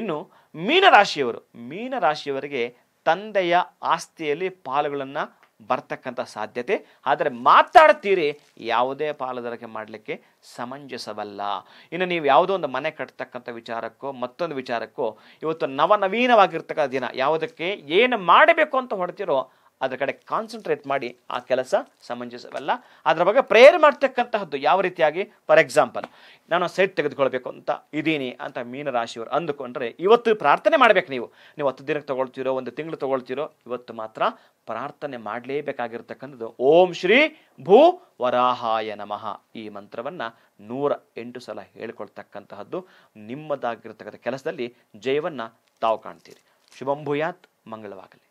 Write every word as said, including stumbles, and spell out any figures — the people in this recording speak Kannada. ಇನ್ನು ಮೀನ ರಾಶಿಯವರು ಮೀನ ರಾಶಿಯವರಿಗೆ ತಂದೆಯ ಆಸ್ತಿಯಲ್ಲಿ ಪಾಲುಗಳನ್ನು ಬರ್ತಕ್ಕಂತ ಸಾಧ್ಯತೆ. ಆದರೆ ಮಾತಾಡ್ತೀರಿ, ಯಾವುದೇ ಪಾಲುದಾರಿಕೆ ಮಾಡಲಿಕ್ಕೆ ಸಮಂಜಸವಲ್ಲ. ಇನ್ನು ನೀವು ಯಾವುದೋ ಒಂದು ಮನೆ ಕಟ್ಟತಕ್ಕಂಥ ವಿಚಾರಕ್ಕೋ ಮತ್ತೊಂದು ವಿಚಾರಕ್ಕೋ ಇವತ್ತು ನವನವೀನವಾಗಿರ್ತಕ್ಕಂಥ ದಿನ, ಯಾವುದಕ್ಕೆ ಏನು ಮಾಡಬೇಕು ಅಂತ ಹೊರಟಿರೋ ಅದರ ಕಡೆ ಕಾನ್ಸಂಟ್ರೇಟ್ ಮಾಡಿ, ಆ ಕೆಲಸ ಸಮಂಜಸವಲ್ಲ. ಅದರ ಬಗ್ಗೆ ಪ್ರೇಯರ್ ಮಾಡ್ತಕ್ಕಂತಹದ್ದು ಯಾವ ರೀತಿಯಾಗಿ, ಫಾರ್ ಎಕ್ಸಾಂಪಲ್ ನಾನು ಸೈಟ್ ತೆಗೆದುಕೊಳ್ಬೇಕು ಅಂತ ಇದ್ದೀನಿ ಅಂತ ಮೀನರಾಶಿಯವರು ಅಂದುಕೊಂಡ್ರೆ ಇವತ್ತು ಪ್ರಾರ್ಥನೆ ಮಾಡಬೇಕು. ನೀವು ನೀವು ಹತ್ತು ದಿನಕ್ಕೆ ತೊಗೊಳ್ತೀರೋ ಒಂದು ತಿಂಗಳು ತೊಗೊಳ್ತೀರೋ, ಇವತ್ತು ಮಾತ್ರ ಪ್ರಾರ್ಥನೆ ಮಾಡಲೇಬೇಕಾಗಿರ್ತಕ್ಕಂಥದ್ದು. ಓಂ ಶ್ರೀ ಭೂ ವರಾಹಾಯ ನಮಃ ಈ ಮಂತ್ರವನ್ನು ನೂರ ಎಂಟು ಸಲ ಹೇಳ್ಕೊಳ್ತಕ್ಕಂತಹದ್ದು. ನಿಮ್ಮದಾಗಿರ್ತಕ್ಕಂಥ ಕೆಲಸದಲ್ಲಿ ಜಯವನ್ನು ತಾವು ಕಾಣ್ತೀರಿ. ಶುಭಂ ಭೂಯಾತ್, ಮಂಗಳವಾಗಲಿ.